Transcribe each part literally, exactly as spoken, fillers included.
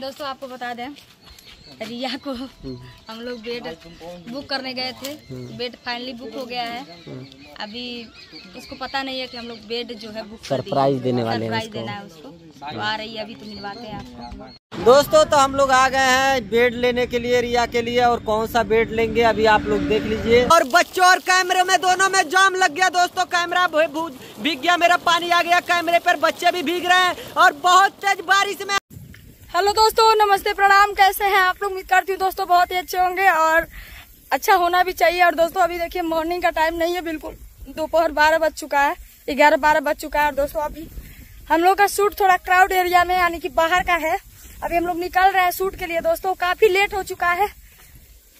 दोस्तों आपको बता दें, रिया को हम लोग बेड बुक करने गए थे, बेड फाइनली बुक हो गया है। अभी उसको पता नहीं है कि हम लोग बेड जो है बुक सरप्राइज देने वाले हैं, सरप्राइज देना है उसको। तो आ रही है, अभी तो मिलवाते हैं आपको। दोस्तों तो हम लोग आ गए हैं बेड लेने के लिए रिया के लिए, और कौन सा बेड लेंगे अभी आप लोग देख लीजिए। और बच्चों और कैमरे में दोनों में जाम लग गया दोस्तों, कैमरा भीग गया मेरा, पानी आ गया कैमरे पर, बच्चे भी भीग रहे हैं और बहुत तेज बारिश में। हेलो दोस्तों, नमस्ते, प्रणाम, कैसे हैं आप लोग? उम्मीद करती हूँ दोस्तों बहुत ही अच्छे होंगे और अच्छा होना भी चाहिए। और दोस्तों अभी देखिए मॉर्निंग का टाइम नहीं है बिल्कुल, दोपहर बारह बज चुका है, ग्यारह बारह बज चुका है। और दोस्तों अभी हम लोग का शूट थोड़ा क्राउड एरिया में यानी कि बाहर का है, अभी हम लोग निकल रहे हैं शूट के लिए। दोस्तों काफी लेट हो चुका है,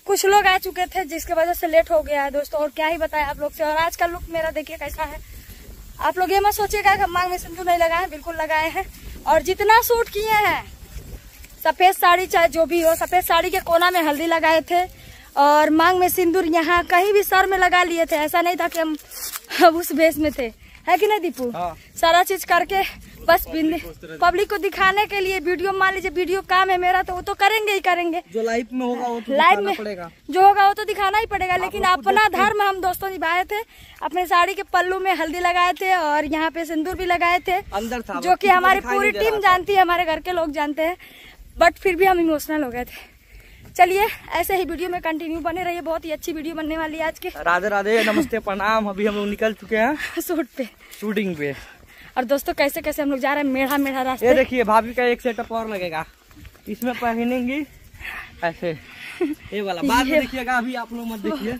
कुछ लोग आ चुके थे जिसकी वजह से लेट हो गया है दोस्तों, और क्या ही बताएं आप लोग से। और आज का लुक मेरा देखिए कैसा है, आप लोग ये मत सोचिएगा कि मांग में सिंदूर नहीं लगाए, बिल्कुल लगाए हैं। और जितना शूट किए हैं सफेद साड़ी चाहे जो भी हो, सफेद साड़ी के कोना में हल्दी लगाए थे और मांग में सिंदूर यहाँ कहीं भी सर में लगा लिए थे। ऐसा नहीं था कि हम उस भेष में थे, है कि नहीं दीपू? हाँ। सारा चीज करके बस पब्लिक को दिखाने के लिए, वीडियो मान लीजिए वीडियो काम है मेरा तो वो तो करेंगे ही करेंगे, जो लाइव में होगा वो तो लाइव में पड़ेगा, जो होगा वो तो दिखाना ही पड़ेगा। लेकिन अपना धर्म हम दोस्तों निभाए थे, अपने साड़ी के पल्लू में हल्दी लगाए थे और यहाँ पे सिंदूर भी लगाए थे अंदर था, जो की हमारी पूरी टीम जानती है, हमारे घर के लोग जानते हैं, बट फिर भी हम इमोशनल हो गए थे। चलिए ऐसे ही वीडियो में कंटिन्यू बने रहिए, बहुत ही अच्छी वीडियो बनने वाली है आज के। राधे राधे, नमस्ते, प्रणाम। अभी हम लोग निकल चुके हैं शूट पे, शूटिंग पे। और दोस्तों कैसे कैसे हम लोग जा रहे हैं, मेढ़ा मेढ़ा रास्ते। ये देखिए भाभी का एक सेटअप और लगेगा, इसमें पहनेंगी ऐसे ये वाला, बाद में देखिएगा, अभी आप लोग मत देखिए।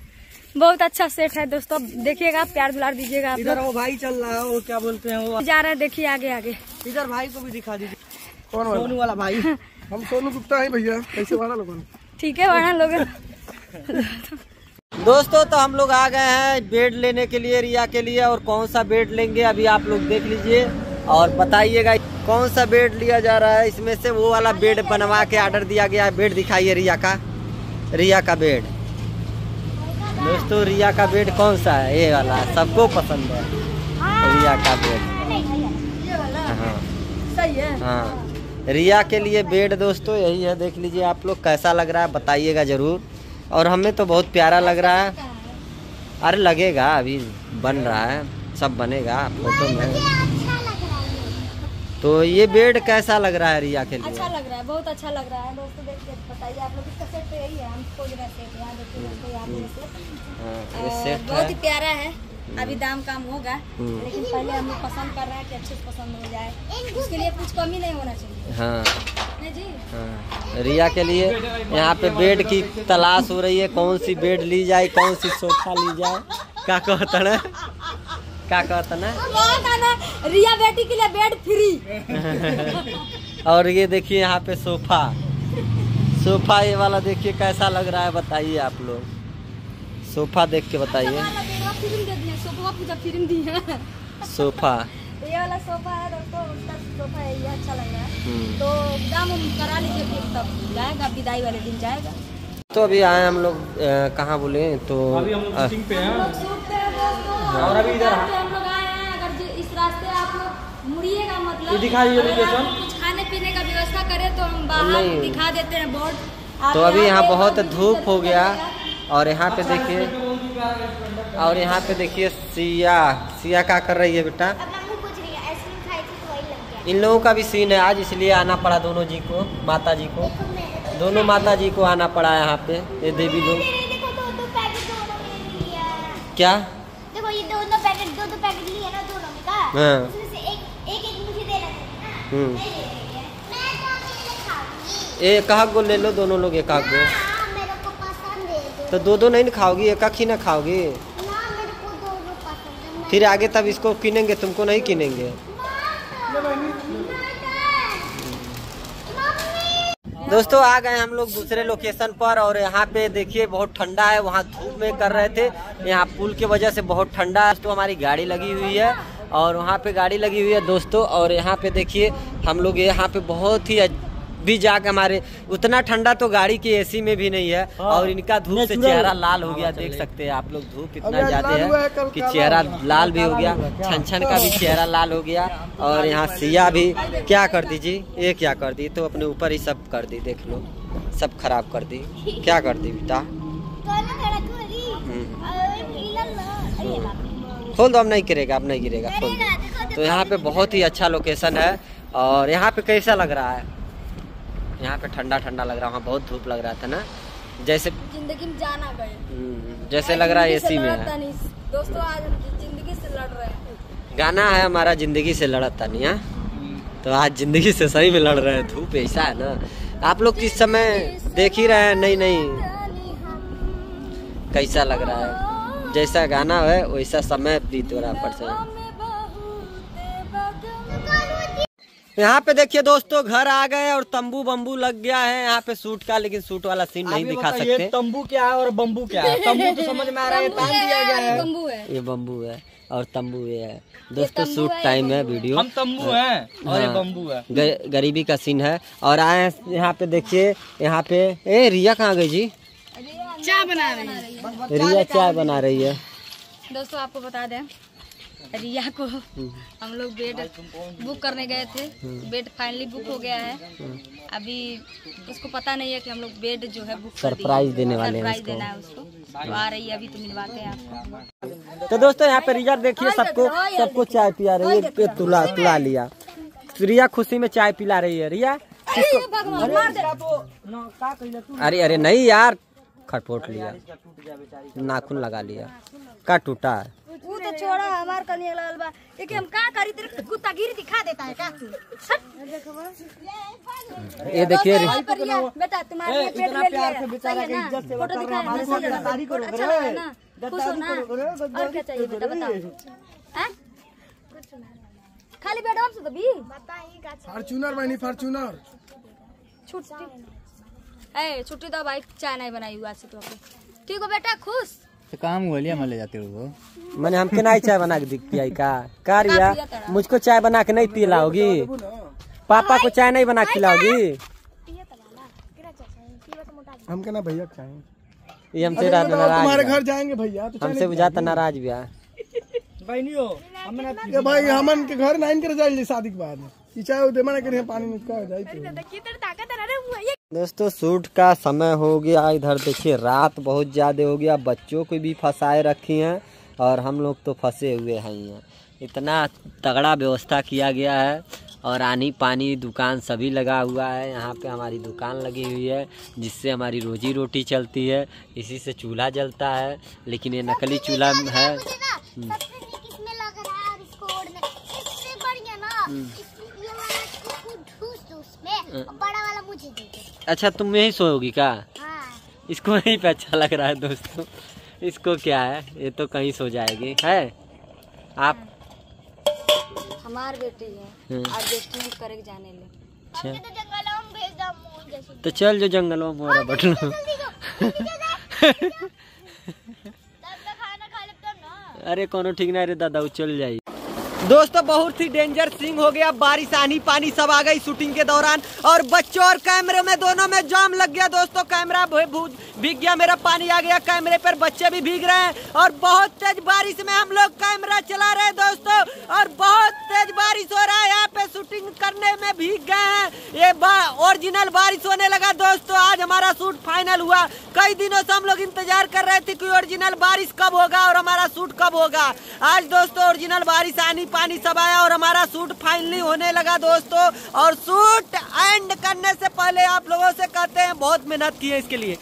बहुत अच्छा सेट है दोस्तों, देखिएगा, प्यार दुलार दीजिएगा। इधर वो भाई चल रहा है, वो क्या बोलते हैं, वो जा रहे हैं, देखिए आगे आगे। इधर भाई को भी दिखा दीजिए, सोनू वाला भाई, हम सोनू गुप्ता है भैया, कैसे वाला लोगों, ठीक है वाला लोगों। दोस्तों तो हम लोग आ गए हैं बेड लेने के लिए रिया के लिए, और कौन सा बेड लेंगे अभी आप लोग देख लीजिए और बताइएगा कौन सा बेड लिया जा रहा है। इसमें से वो वाला बेड बनवा के ऑर्डर दिया गया है, बेड दिखाइए रिया का, रिया का बेड। दोस्तों रिया का बेड कौन सा है, ये वाला सबको पसंद है रिया का बेड। हाँ सही है, हाँ रिया के लिए बेड दोस्तों यही है, देख लीजिए आप लोग कैसा लग रहा है बताइएगा ज़रूर। और हमें तो बहुत प्यारा लग रहा है, अरे लगेगा, अभी बन रहा है, सब बनेगा फोटो में। अच्छा लग रहा है। तो ये बेड कैसा लग रहा है रिया के लिए? अच्छा लग रहा है, बहुत अच्छा लग रहा है दोस्तों, देख के बताइए आप लोग। इसका सेट तो यही है, हम खोज रहे थे यहां, देखिए यहां पे सेट बहुत ही प्यारा है। अभी दाम काम होगा, लेकिन पहले हम पसंद कर रहे हैं कि अच्छे से पसंद हो जाए, उसके लिए कुछ कमी नहीं होना चाहिए। हाँ जी, हाँ रिया के लिए यहाँ पे बेड की तलाश हो रही है, कौन सी बेड ली जाए, कौन सी सोफा ली जाए। क्या कहता ना, क्या कहता ना, रिया बेटी के लिए बेड फ्री। और ये देखिए यहाँ पे सोफा, सोफा ये वाला देखिए कैसा लग रहा है बताइए आप लोग, सोफा देख के बताइए। सोफा ये वाला सोफा है दोस्तों, उसका सोफा है, ये अच्छा लग रहा है, तो दाम हम करा लीजिए फिर तब जाएगा, विदाई वाले दिन जाएगा। तो अभी आए हम लोग, कहाँ बोले तो अभी हम लोग शूटिंग पे हैं, और अभी इधर हम लोग आए हैं। अगर इस रास्ते आप लोग मुड़िएगा, मतलब कुछ खाने पीने का व्यवस्था करे तो हम बाहर दिखा देते हैं बोर्ड। तो अभी यहाँ बहुत धूप हो गया, और यहाँ पे देखिए, और यहाँ पे देखिए सिया, सिया क्या कर रही है बेटा? इन लोगों का भी सीन है आज, इसलिए आना पड़ा दोनों जी को, माता जी को, दोनों माता जी को आना पड़ा यहाँ पे। ये देवी लोग क्या, देखो ये दोनों पैकेट, दो दो पैकेट लिए ना दोनों का, हाँ उसमें से एक एक एक मुझे देना था ना, मैं एक आध गो ले लो दोनों लोग, एक आध गो। तो दो दो नहीं खाओगी, एक ही ना खाओगी ना, मेरे को दो दो पसंद है। फिर आगे तब इसको किनेंगे, तुमको नहीं किनेंगे। दोस्तों आ गए हम लोग दूसरे लोकेशन पर, और यहाँ पे देखिए बहुत ठंडा है, वहाँ धूप में कर रहे थे, यहाँ पुल की वजह से बहुत ठंडा है। तो हमारी गाड़ी लगी हुई है, और वहाँ पे गाड़ी लगी हुई है दोस्तों, और यहाँ पे देखिए हम लोग, यहाँ पे बहुत ही भी जाग हमारे उतना ठंडा तो गाड़ी की एसी में भी नहीं है। और इनका धूप से चेहरा लाल हो गया, देख सकते हैं आप लोग, धूप इतना ज्यादा है कि चेहरा लाल भी हो गया, छन छन का भी चेहरा लाल हो गया। और यहाँ सिया भी क्या कर दीजिए, ये क्या कर दी, तो अपने ऊपर ही सब कर दी, देख लो सब खराब कर दी, क्या कर दी बेटा, खोल दो, अब नहीं गिरेगा, अब नहीं गिरेगा, खोल दो। तो यहाँ पे बहुत ही अच्छा लोकेशन है। और यहाँ पे कैसा लग रहा है, यहाँ पे ठंडा ठंडा लग रहा है, वहाँ बहुत धूप लग रहा था ना, जैसे जिंदगी में जाना गए, जैसे लग रहा है एसी में है। दोस्तों आज जिंदगी से लड़ रहे हैं, गाना है हमारा जिंदगी से लड़ता नहीं है, तो आज जिंदगी से सही में लड़ रहे हैं, धूप ऐसा है ना। आप लोग इस समय देख ही रहे हैं, नहीं नहीं कैसा लग रहा है, जैसा गाना है वैसा समय बीत रहा है। यहाँ पे देखिए दोस्तों घर आ गए और तंबू बम्बू लग गया है यहाँ पे शूट का, लेकिन शूट वाला सीन नहीं दिखा सकते। तंबू क्या है और बम्बू क्या है, तंबू तो समझ में आ रहा है, तान दिया गया है, ये बम्बू है और तंबू ये है। दोस्तों शूट टाइम है, वीडियो हम तंबू है और ये बम्बू है, गरीबी का सीन है। और आए यहाँ पे देखिए, यहाँ पे ए रिया कहाँ गई जी, चाय बना रही है, रिया चाय बना रही है। दोस्तों आपको बता दें, रिया को हम लोग बेड बुक करने गए थे, बेड फाइनली बुक हो गया है, अभी उसको पता नहीं है कि हम लोग बेड जो है बुक, सरप्राइज देने वाले हैं, सरप्राइज देना है उसको, तो आ रही है अभी, तो मिलवाते हैं आपको। तो दोस्तों यहाँ पे रिया देखिए सबको सबको चाय पिला रही है, तुला तुला लिया, रिया खुशी में चाय पिला रही है। रिया अरे अरे नहीं यार, खटपोट लिया, नाखून लगा लिया, का टूटा है वो तो छोड़ा हमार कनी ललबा, देखिए हम का करी, तेरे कुत्ता गिर दिखा देता है का, ये देखिए बेटा तुम्हारे पेट में प्यार से बेचारा की इज्जत से फोटो दिखा, शादी करो ना, खुश हो ना, और क्या चाहिए बेटा बताओ, हैं खाली बेटा हमसे तो भी बताइएगा। फॉर्च्यूनर बनी, फॉर्च्यूनर छुट्टी ए छुट्टी दो भाई, चाय नहीं बनाई हुआ से, तो ठीक हो बेटा, खुश तो काम हो लिया, ले जाते हो मैंने हमके नहीं चाय बना के दी पियाई का, कारिया मुझको चाय बना के नहीं पिलाओगी, पापा को चाय नहीं बना के खिलाओगी, हमके ना भैया चाहिए, ये हमसे तुम्हारे घर जाएंगे भैया, हमसे बुझाता नाराज भी है भाई, हमन के घर नाइन के जाए शादी के बाद पानी। दोस्तों शूट का समय हो गया, इधर देखिए रात बहुत ज़्यादा हो गया, बच्चों को भी फंसाए रखी हैं और हम लोग तो फंसे हुए हैं ही हैं। इतना तगड़ा व्यवस्था किया गया है और आनी पानी दुकान सभी लगा हुआ है, यहाँ पे हमारी दुकान लगी हुई है जिससे हमारी रोजी रोटी चलती है, इसी से चूल्हा जलता है, लेकिन ये नकली चूल्हा है। बड़ा वाला मुझे दे दे। अच्छा तुम यही सोओगी क्या? हाँ। इसको यहीं पे अच्छा लग रहा है दोस्तों, इसको क्या है, ये तो कहीं सो जाएगी है आप, हमारी बेटी है आज एडजस्टमेंट करके जाने ले। अच्छा तो जंगलों में भेज दूं, तो चल जो जंगलों में और बटलो, तब तक खाना खा लेता ना, अरे कोनो ठीक नहीं रे दादा, चल जाए। दोस्तों बहुत ही डेंजर सीन हो गया, बारिश आनी पानी सब आ गई शूटिंग के दौरान, और बच्चों और कैमरे में दोनों में जाम लग गया दोस्तों, कैमरा भीग गया मेरा, पानी आ गया कैमरे पर, बच्चे भी भीग रहे हैं, और बहुत तेज बारिश में हम लोग कैमरा चला रहे हैं दोस्तों, और बहुत तेज बारिश हो रहा है, यहाँ पे शूटिंग करने में भीग गए हैं, ये ओरिजिनल बारिश होने लगा दोस्तों। आज हमारा शूट फाइनल हुआ, कई दिनों से हम लोग इंतजार कर रहे थे कि ओरिजिनल बारिश कब होगा और हमारा शूट कब होगा। आज दोस्तों ओरिजिनल बारिश आनी पानी सब आया और हमारा शूट फाइनली होने लगा दोस्तों, और शूट एंड करने से पहले आप लोगों से कहते हैं बहुत मेहनत की है इसके लिए।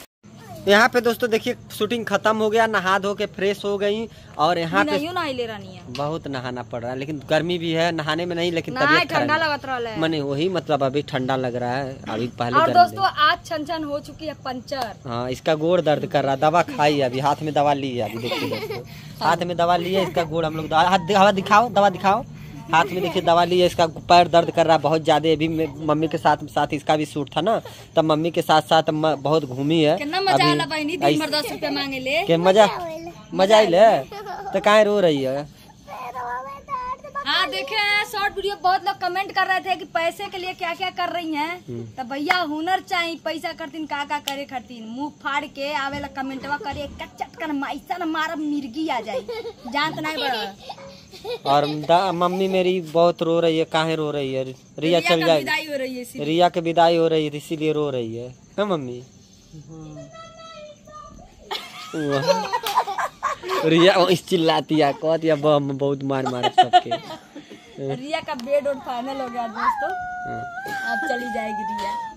यहाँ पे दोस्तों देखिए शूटिंग खत्म हो गया, नहा धो के फ्रेश हो गई, और यहाँ पे नहीं ले रही है, बहुत नहाना पड़ रहा है, लेकिन गर्मी भी है, नहाने में नहीं, लेकिन तबीयत ठंडा लग रहा है, मैंने वही मतलब अभी ठंडा लग रहा है अभी पहले। और दोस्तों आज छन-छन हो चुकी है पंचर, हाँ इसका गोड़ दर्द कर रहा, दवा खाई अभी, हाथ में दवा ली है, अभी देखिए हाथ में दवा ली है, इसका गोड़ हम लोग, दवा दिखाओ, दवा दिखाओ, हाथ में देखिए दवा ली है, इसका पैर दर्द कर रहा है बहुत ज्यादा, अभी मम्मी के साथ साथ इसका भी शूट था ना, तब मम्मी के साथ साथ बहुत घूमी है, अभी के मजा मजा ले तो काहे रो रही है, हाँ देखे हैं शॉर्ट वीडियो। बहुत लोग कमेंट कर रहे थे कि पैसे के लिए क्या क्या कर रही हैं, तो भैया हुनर चाहिए, पैसा करतीन का का करे करतीन, मुंह फाड़ के आवेला कमेंटवा करे चटकन माइसन मार मिर्गी आ जाए जानत नहीं बड़ा। और मम्मी मेरी बहुत रो रही है, काहे रो रही है, रिया चल जाए, रिया की विदाई हो रही है इसीलिए रो रही है न मम्मी। रिया इस चिल्लाती है कहती है बहुत मार मार सबके। रिया का बेड और फाइनल हो गया दोस्तों, अब चली जाएगी रिया।